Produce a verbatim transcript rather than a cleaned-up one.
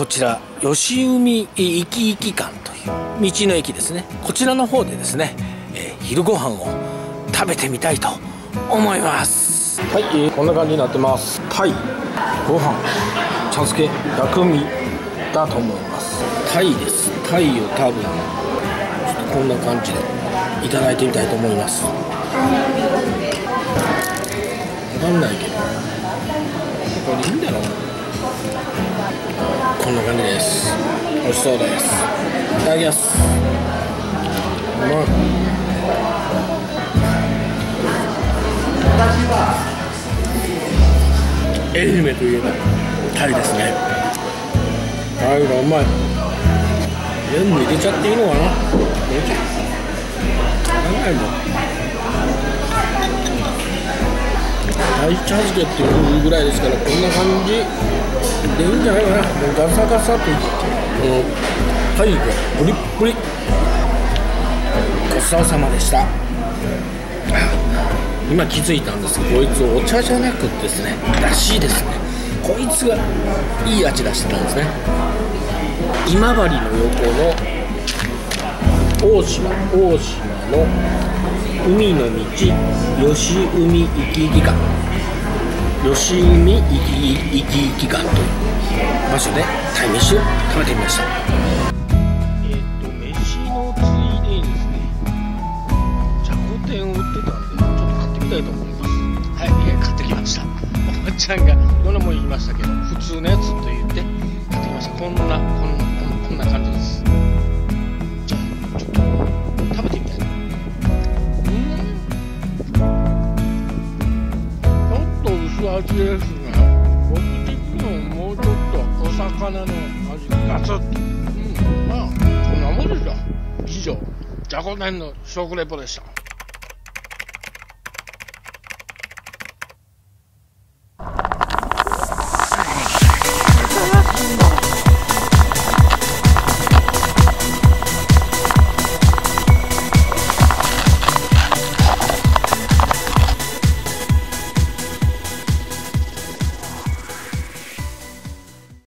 こちら吉海いきいき館という道の駅ですね。こちらの方でですね、えー、昼ご飯を食べてみたいと思います。はい、えー、こんな感じになってます。タイ、ご飯、茶漬け、薬味だと思います。タイです。タイを多分こんな感じでいただいてみたいと思います。わかんないけどこれいいんだろう。こんな感じです。美味しそうです。いただきます。うまい。愛媛といえばタイですね。タイがうまい。全部入れちゃっていいのかな。入れちゃうないもん。タイ茶漬けっていうぐらいですからこんな感じでいいんじゃないかな。ガサガサといってタイがプリップリ。ごちそうさまでした。今気づいたんですけどこいつお茶じゃなくてですねだしですね。こいつがいい味出してたんですね。今治の横の大島大島の海の道吉海いきいき館、吉海いきいきいき館という場所で鯛めしを食べてみました。えっと飯のついでにですねじゃこ天を売ってたんでちょっと買ってみたいと思います。はい、えー、買ってきました。おばちゃんがどれも言いましたけど普通のやつと言って買ってきました。こんなこんなこんな感じです。じゃあちょっと食べてみたいと思います。味ですね。僕的にももうちょっとお魚の味がガツッと、うん、まあこんなもんでしょ。以上、じゃこ天の食レポでした。